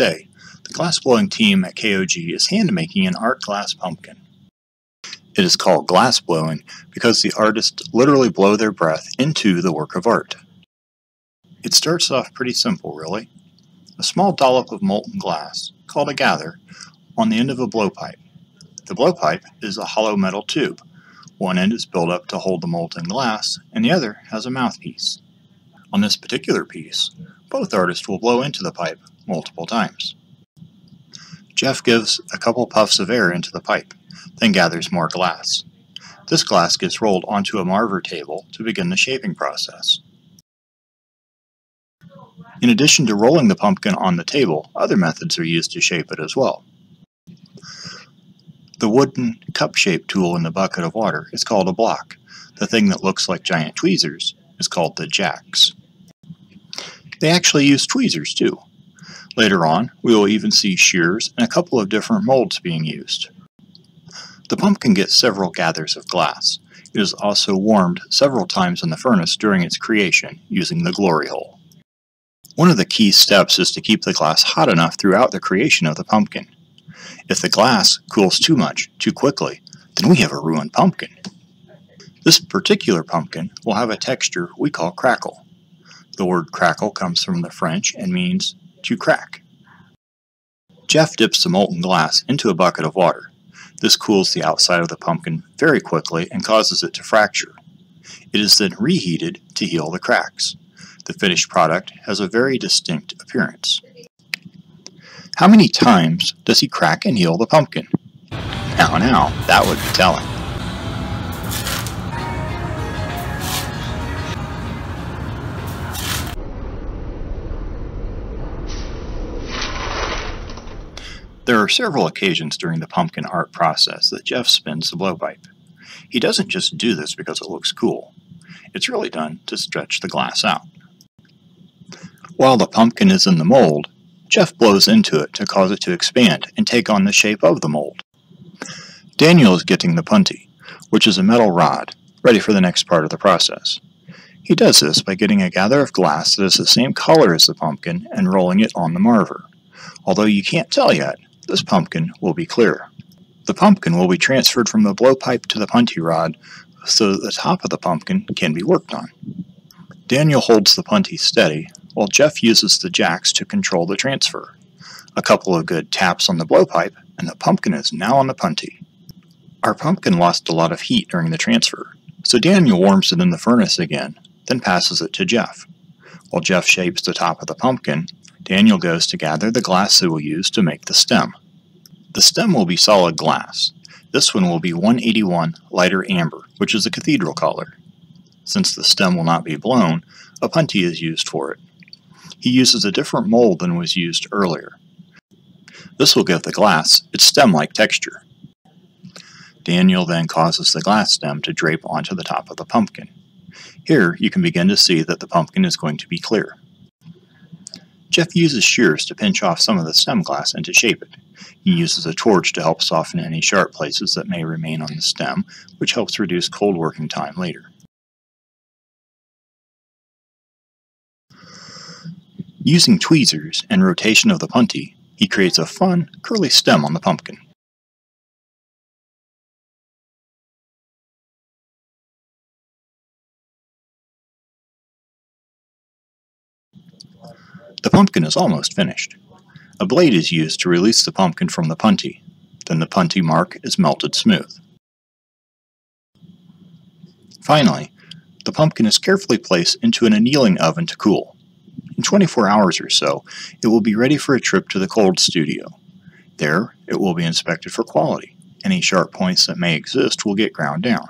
day. The glassblowing team at KOG is hand-making an art glass pumpkin. It is called glassblowing because the artists literally blow their breath into the work of art. It starts off pretty simple, really. A small dollop of molten glass, called a gather, on the end of a blowpipe. The blowpipe is a hollow metal tube. One end is built up to hold the molten glass, and the other has a mouthpiece. On this particular piece, both artists will blow into the pipe multiple times. Jeff gives a couple puffs of air into the pipe, then gathers more glass. This glass gets rolled onto a marver table to begin the shaping process. In addition to rolling the pumpkin on the table, other methods are used to shape it as well. The wooden cup-shaped tool in the bucket of water is called a block. The thing that looks like giant tweezers is called the jacks. They actually use tweezers too. Later on, we will even see shears and a couple of different molds being used. The pumpkin gets several gathers of glass. It is also warmed several times in the furnace during its creation using the glory hole. One of the key steps is to keep the glass hot enough throughout the creation of the pumpkin. If the glass cools too much, too quickly, then we have a ruined pumpkin. This particular pumpkin will have a texture we call craquel. The word craquel comes from the French and means to crack. Jeff dips the molten glass into a bucket of water. This cools the outside of the pumpkin very quickly and causes it to fracture. It is then reheated to heal the cracks. The finished product has a very distinct appearance. How many times does he crack and heal the pumpkin? Now, that would be telling. There are several occasions during the pumpkin art process that Jeff spins the blowpipe. He doesn't just do this because it looks cool. It's really done to stretch the glass out. While the pumpkin is in the mold, Jeff blows into it to cause it to expand and take on the shape of the mold. Daniel is getting the punty, which is a metal rod, ready for the next part of the process. He does this by getting a gather of glass that is the same color as the pumpkin and rolling it on the marver. Although you can't tell yet, this pumpkin will be clear. The pumpkin will be transferred from the blowpipe to the punty rod so that the top of the pumpkin can be worked on. Daniel holds the punty steady while Jeff uses the jacks to control the transfer. A couple of good taps on the blowpipe and the pumpkin is now on the punty. Our pumpkin lost a lot of heat during the transfer, so Daniel warms it in the furnace again, then passes it to Jeff. While Jeff shapes the top of the pumpkin, Daniel goes to gather the glass that we'll use to make the stem. The stem will be solid glass. This one will be 181 lighter amber, which is a cathedral color. Since the stem will not be blown, a punty is used for it. He uses a different mold than was used earlier. This will give the glass its stem-like texture. Daniel then causes the glass stem to drape onto the top of the pumpkin. Here you can begin to see that the pumpkin is going to be clear. Jeff uses shears to pinch off some of the stem glass and to shape it. He uses a torch to help soften any sharp places that may remain on the stem, which helps reduce cold working time later. Using tweezers and rotation of the punty, he creates a fun, curly stem on the pumpkin. The pumpkin is almost finished. A blade is used to release the pumpkin from the punty. Then the punty mark is melted smooth. Finally, the pumpkin is carefully placed into an annealing oven to cool. In 24 hours or so, it will be ready for a trip to the cold studio. There, it will be inspected for quality. Any sharp points that may exist will get ground down.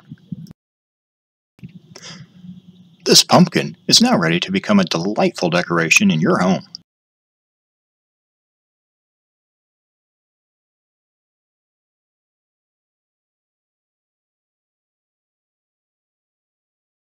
This pumpkin is now ready to become a delightful decoration in your home.